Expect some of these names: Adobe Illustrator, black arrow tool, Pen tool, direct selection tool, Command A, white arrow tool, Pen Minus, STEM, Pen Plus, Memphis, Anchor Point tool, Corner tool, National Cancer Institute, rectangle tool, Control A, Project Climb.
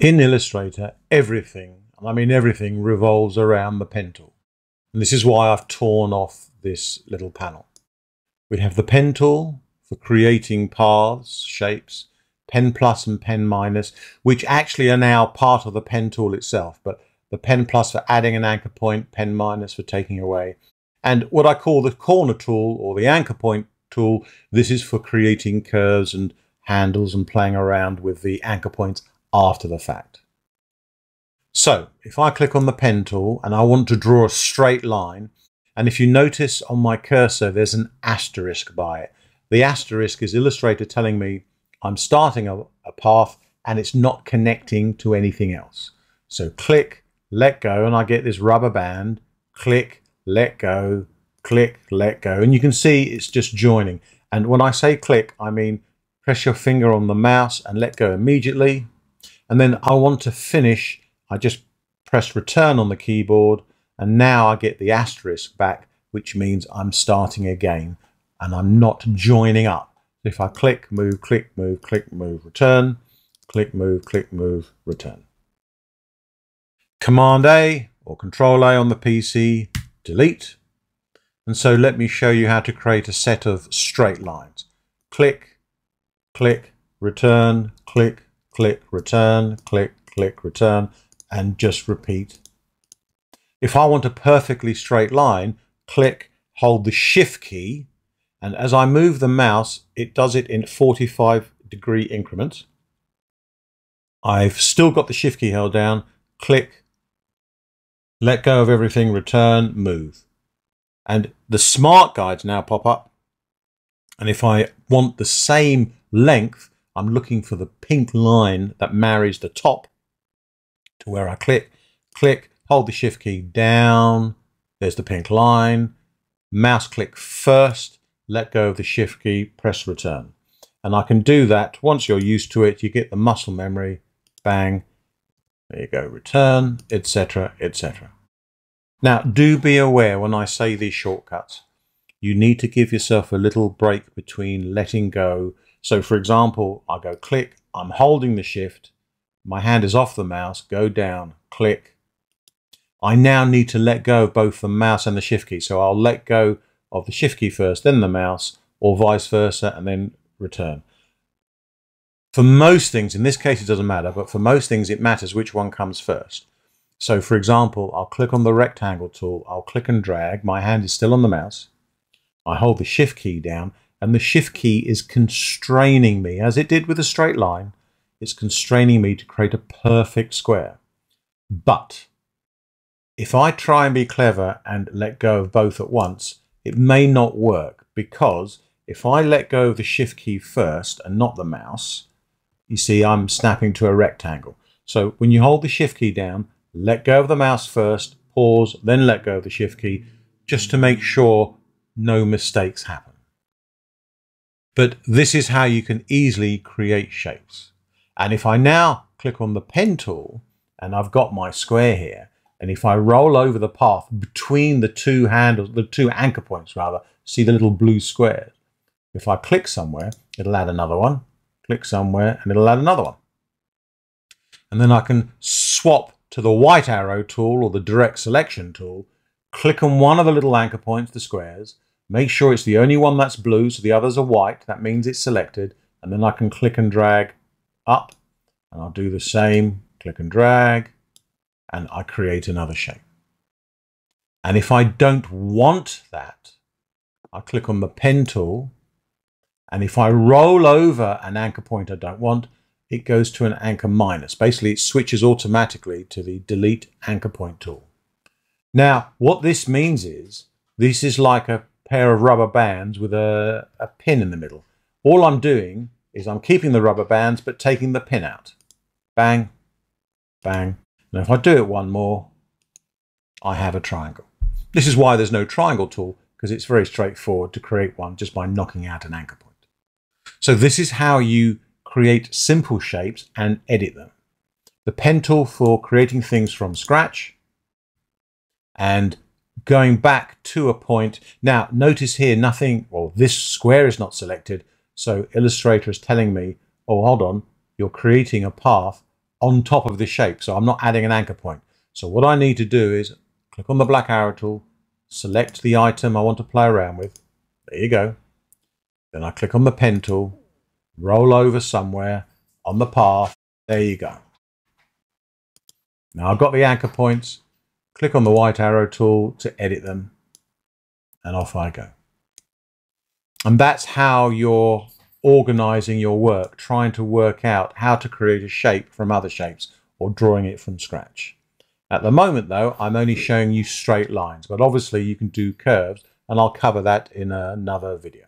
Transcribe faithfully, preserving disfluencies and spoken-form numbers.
In Illustrator, everything, and I mean everything, revolves around the pen tool. And this is why I've torn off this little panel. We have the pen tool for creating paths, shapes, Pen Plus and Pen Minus, which actually are now part of the pen tool itself, but the Pen Plus for adding an anchor point, Pen Minus for taking away. And what I call the Corner tool or the Anchor Point tool, this is for creating curves and handles and playing around with the anchor points after the fact. So if I click on the pen tool and I want to draw a straight line, and if you notice on my cursor there's an asterisk by it. The asterisk is Illustrator telling me I'm starting a, a path and it's not connecting to anything else. So click, let go, and I get this rubber band. Click, let go, click, let go, and you can see it's just joining. And when I say click, I mean press your finger on the mouse and let go immediately. And then I want to finish, I just press return on the keyboard, and now I get the asterisk back, which means I'm starting again and I'm not joining up. If I click, move, click, move, click, move, return, click, move, click, move, return. Command A or Control A on the P C, delete. And so let me show you how to create a set of straight lines. Click, click, return, click, click, return, click, click, return, and just repeat. If I want a perfectly straight line, click, hold the shift key, and as I move the mouse, it does it in forty-five degree increments. I've still got the shift key held down, click, let go of everything, return, move. And the smart guides now pop up, and if I want the same length, I'm looking for the pink line that marries the top to where I click, click, hold the shift key down. There's the pink line. Mouse click first, let go of the shift key, press return. And I can do that. Once you're used to it, you get the muscle memory, bang, there you go, return, et cetera, et cetera. Now, do be aware when I say these shortcuts, you need to give yourself a little break between letting go. So for example, I go click, I'm holding the shift, my hand is off the mouse, go down, click. I now need to let go of both the mouse and the shift key. So I'll let go of the shift key first, then the mouse, or vice versa, and then return. For most things, in this case it doesn't matter, but for most things it matters which one comes first. So for example, I'll click on the rectangle tool, I'll click and drag, my hand is still on the mouse, I hold the shift key down, and the shift key is constraining me, as it did with a straight line, it's constraining me to create a perfect square. But if I try and be clever and let go of both at once, it may not work, because if I let go of the shift key first and not the mouse, you see I'm snapping to a rectangle. So when you hold the shift key down, let go of the mouse first, pause, then let go of the shift key, just to make sure no mistakes happen. But this is how you can easily create shapes. And if I now click on the pen tool, and I've got my square here, and if I roll over the path between the two handles, the two anchor points rather, see the little blue squares. If I click somewhere, it'll add another one, click somewhere, and it'll add another one. And then I can swap to the white arrow tool or the direct selection tool, click on one of the little anchor points, the squares, make sure it's the only one that's blue, so the others are white. That means it's selected. And then I can click and drag up. And I'll do the same, click and drag. And I create another shape. And if I don't want that, I click on the pen tool. And if I roll over an anchor point I don't want, it goes to an anchor minus. Basically, it switches automatically to the delete anchor point tool. Now, what this means is, this is like a pair of rubber bands with a, a pin in the middle. All I'm doing is I'm keeping the rubber bands but taking the pin out. Bang, bang. Now if I do it one more, I have a triangle. This is why there's no triangle tool, because it's very straightforward to create one just by knocking out an anchor point. So this is how you create simple shapes and edit them. The pen tool for creating things from scratch and going back to a point. Now notice here nothing, well this square is not selected, so Illustrator is telling me, oh hold on, you're creating a path on top of this shape. So I'm not adding an anchor point. So what I need to do is click on the black arrow tool, select the item I want to play around with. There you go. Then I click on the pen tool, roll over somewhere on the path. There you go. Now I've got the anchor points. Click on the white arrow tool to edit them. And off I go. And that's how you're organizing your work, trying to work out how to create a shape from other shapes or drawing it from scratch. At the moment, though, I'm only showing you straight lines, but obviously you can do curves, and I'll cover that in another video.